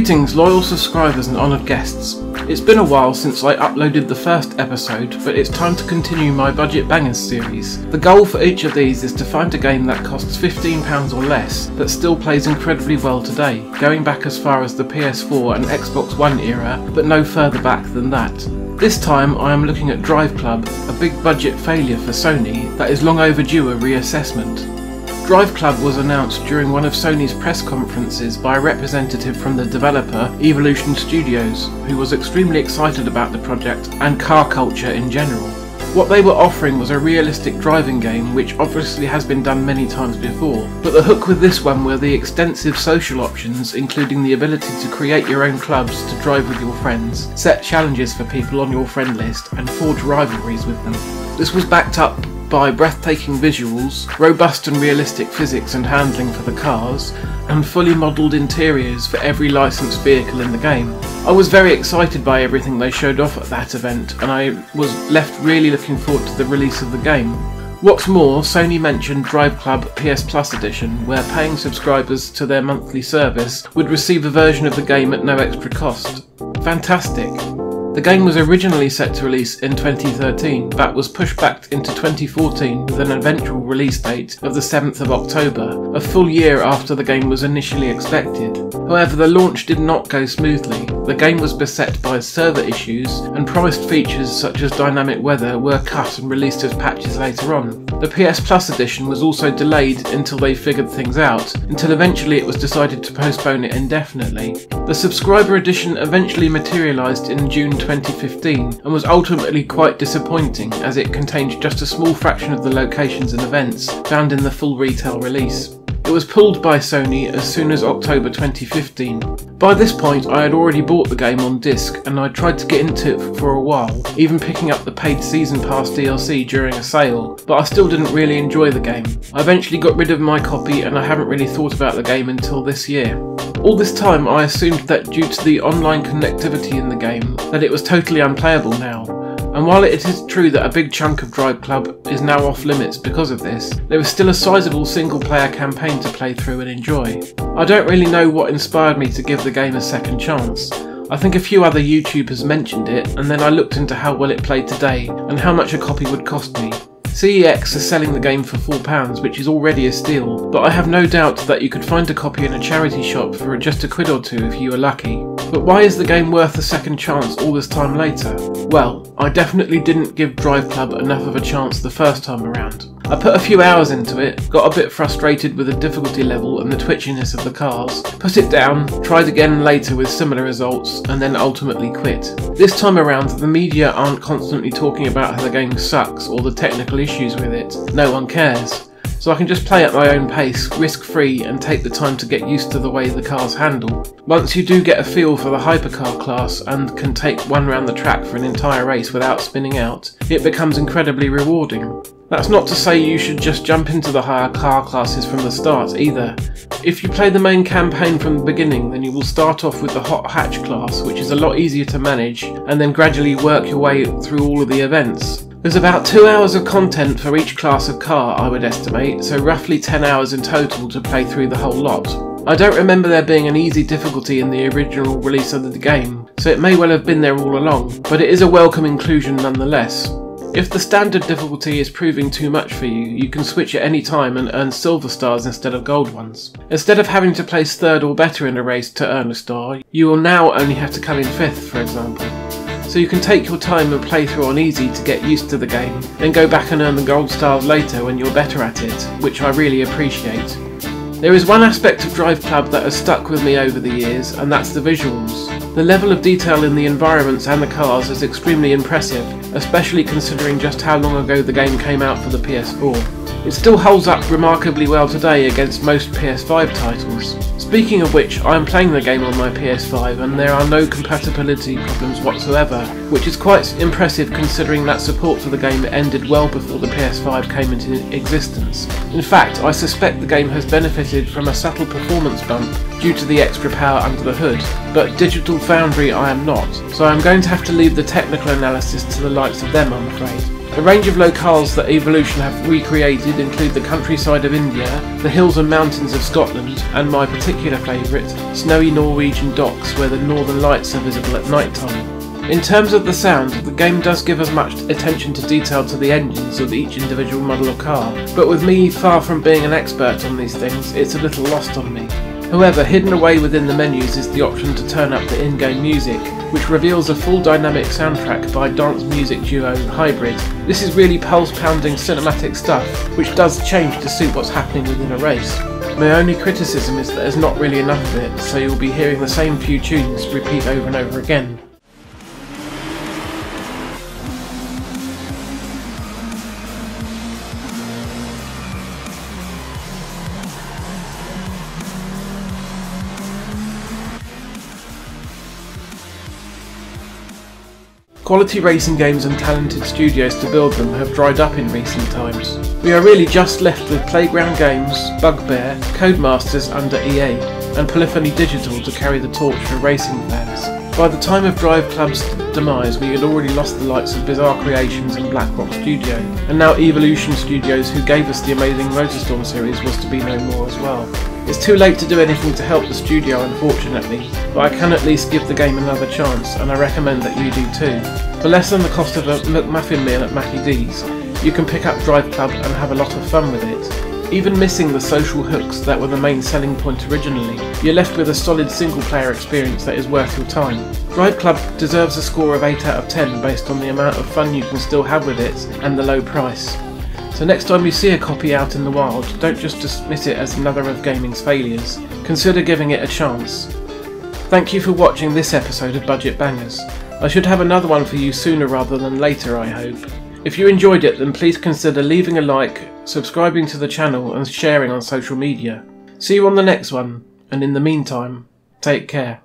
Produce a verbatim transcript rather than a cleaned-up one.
Greetings loyal subscribers and honoured guests. It's been a while since I uploaded the first episode, but it's time to continue my Budget Bangers series. The goal for each of these is to find a game that costs fifteen pounds or less that still plays incredibly well today, going back as far as the P S four and Xbox One era, but no further back than that. This time I am looking at DriveClub, a big budget failure for Sony that is long overdue a reassessment. DriveClub was announced during one of Sony's press conferences by a representative from the developer, Evolution Studios, who was extremely excited about the project and car culture in general. What they were offering was a realistic driving game, which obviously has been done many times before, but the hook with this one were the extensive social options, including the ability to create your own clubs to drive with your friends, set challenges for people on your friend list, and forge rivalries with them. This was backed up by breathtaking visuals, robust and realistic physics and handling for the cars, and fully modelled interiors for every licensed vehicle in the game. I was very excited by everything they showed off at that event, and I was left really looking forward to the release of the game. What's more, Sony mentioned DriveClub P S Plus edition, where paying subscribers to their monthly service would receive a version of the game at no extra cost. Fantastic! The game was originally set to release in twenty thirteen, but was pushed back into twenty fourteen with an eventual release date of the seventh of October, a full year after the game was initially expected. However, the launch did not go smoothly. The game was beset by server issues, and promised features such as dynamic weather were cut and released as patches later on. The P S Plus edition was also delayed until they figured things out, until eventually it was decided to postpone it indefinitely. The subscriber edition eventually materialised in June twenty fifteen and was ultimately quite disappointing, as it contained just a small fraction of the locations and events found in the full retail release. It was pulled by Sony as soon as October twenty fifteen. By this point I had already bought the game on disc, and I tried to get into it for a while, even picking up the paid Season Pass D L C during a sale, but I still didn't really enjoy the game. I eventually got rid of my copy, and I haven't really thought about the game until this year. All this time I assumed that due to the online connectivity in the game that it was totally unplayable now. And while it is true that a big chunk of DriveClub is now off limits because of this, there is still a sizeable single player campaign to play through and enjoy. I don't really know what inspired me to give the game a second chance. I think a few other YouTubers mentioned it, and then I looked into how well it played today and how much a copy would cost me. C E X is selling the game for four pounds, which is already a steal, but I have no doubt that you could find a copy in a charity shop for just a quid or two if you were lucky. But why is the game worth a second chance all this time later? Well, I definitely didn't give DriveClub enough of a chance the first time around. I put a few hours into it, got a bit frustrated with the difficulty level and the twitchiness of the cars, put it down, tried again later with similar results, and then ultimately quit. This time around the media aren't constantly talking about how the game sucks or the technical issues with it, no one cares. So I can just play at my own pace, risk-free, and take the time to get used to the way the cars handle. Once you do get a feel for the hypercar class and can take one round the track for an entire race without spinning out, it becomes incredibly rewarding. That's not to say you should just jump into the higher car classes from the start either. If you play the main campaign from the beginning, then you will start off with the hot hatch class, which is a lot easier to manage, and then gradually work your way through all of the events. There's about two hours of content for each class of car I would estimate, so roughly ten hours in total to play through the whole lot. I don't remember there being an easy difficulty in the original release of the game, so it may well have been there all along, but it is a welcome inclusion nonetheless. If the standard difficulty is proving too much for you, you can switch at any time and earn silver stars instead of gold ones. Instead of having to place third or better in a race to earn a star, you will now only have to come in fifth, for example. So you can take your time and play through on easy to get used to the game, then go back and earn the gold stars later when you're better at it, which I really appreciate. There is one aspect of DriveClub that has stuck with me over the years, and that's the visuals. The level of detail in the environments and the cars is extremely impressive, especially considering just how long ago the game came out for the P S four. It still holds up remarkably well today against most P S five titles. Speaking of which, I am playing the game on my P S five and there are no compatibility problems whatsoever, which is quite impressive considering that support for the game ended well before the P S five came into existence. In fact, I suspect the game has benefited from a subtle performance bump due to the extra power under the hood, but Digital Foundry I am not, so I am going to have to leave the technical analysis to the likes of them I'm afraid. A range of locales that Evolution have recreated include the countryside of India, the hills and mountains of Scotland, and my particular favourite, snowy Norwegian docks where the northern lights are visible at night time. In terms of the sound, the game does give as much attention to detail to the engines of each individual model or car, but with me far from being an expert on these things, it's a little lost on me. However, hidden away within the menus is the option to turn up the in-game music, which reveals a full dynamic soundtrack by dance music duo Hybrid. This is really pulse-pounding cinematic stuff, which does change to suit what's happening within a race. My only criticism is that there's not really enough of it, so you'll be hearing the same few tunes repeat over and over again. Quality racing games and talented studios to build them have dried up in recent times. We are really just left with Playground Games, Bugbear, Codemasters under E A, and Polyphony Digital to carry the torch for racing fans. By the time of DriveClub's demise, we had already lost the likes of Bizarre Creations and Black Rock Studio, and now Evolution Studios, who gave us the amazing Motorstorm series, was to be no more as well. It's too late to do anything to help the studio, unfortunately, but I can at least give the game another chance, and I recommend that you do too. For less than the cost of a McMuffin meal at Mackie D's, you can pick up DriveClub and have a lot of fun with it. Even missing the social hooks that were the main selling point originally, you're left with a solid single-player experience that is worth your time. DriveClub deserves a score of eight out of ten based on the amount of fun you can still have with it and the low price. So next time you see a copy out in the wild, don't just dismiss it as another of gaming's failures. Consider giving it a chance. Thank you for watching this episode of Budget Bangers. I should have another one for you sooner rather than later, I hope. If you enjoyed it, then please consider leaving a like, subscribing to the channel and sharing on social media. See you on the next one, and in the meantime, take care.